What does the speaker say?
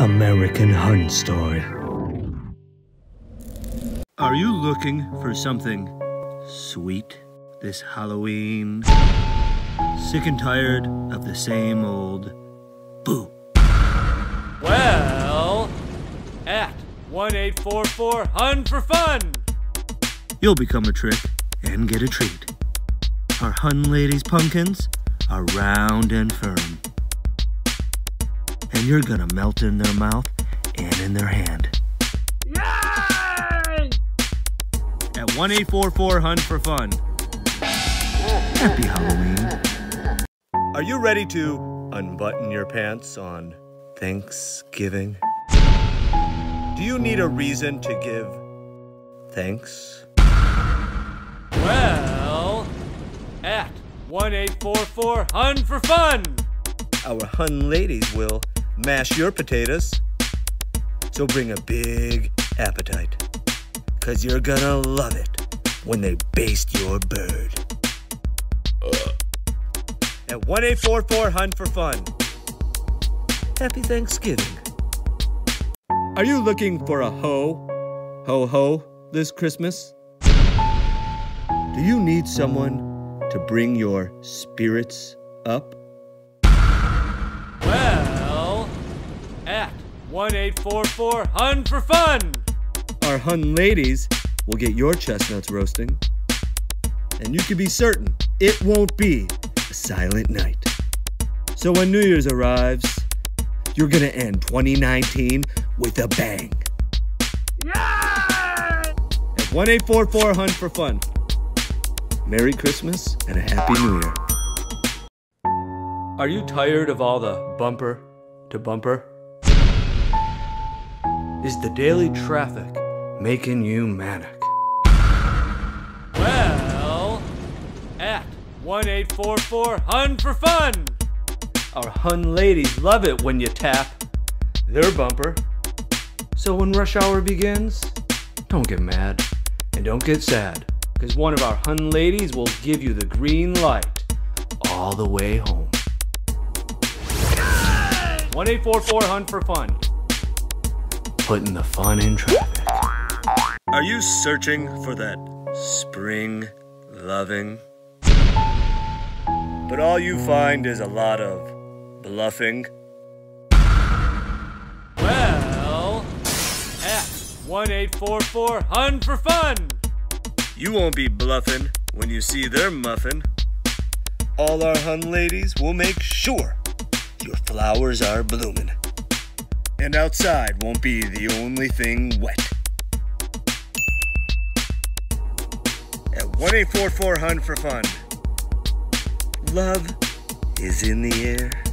American Hun Story. Are you looking for something sweet this Halloween? Sick and tired of the same old boo? Well, at 1844 Hun for fun, you'll become a trick and get a treat. Our Hun ladies' pumpkins are round and firm, and you're gonna melt in their mouth and in their hand. Yay! At 1844 Hun for fun. Happy Halloween. Are you ready to unbutton your pants on Thanksgiving? Do you need a reason to give thanks? Well, at 1844 Hun for fun, our Hun ladies will mash your potatoes. So bring a big appetite, 'cause you're gonna love it when they baste your bird. At 1844 Hun for fun. Happy Thanksgiving. Are you looking for a ho, ho, ho this Christmas? Do you need someone to bring your spirits up? Well, at 1844 Hun for fun, our Hun ladies will get your chestnuts roasting, and you can be certain it won't be a silent night. So when New Year's arrives, you're gonna end 2019 with a bang. Yeah! At 1844 Hun for fun. Merry Christmas and a Happy New Year. Are you tired of all the bumper to bumper? Is the daily traffic making you manic? Well, at 1844 Hun for fun, our Hun ladies love it when you tap their bumper. So when rush hour begins, don't get mad and don't get sad, because one of our Hun ladies will give you the green light all the way home. 1844 Hun for fun. Putting the fun in traffic. Are you searching for that spring loving, but all you find is a lot of bluffing? Well, at 1844 Hun for fun, you won't be bluffing when you see their muffin. All our Hun ladies will make sure your flowers are blooming, and outside won't be the only thing wet. At 1844 Hun for fun. Love is in the air.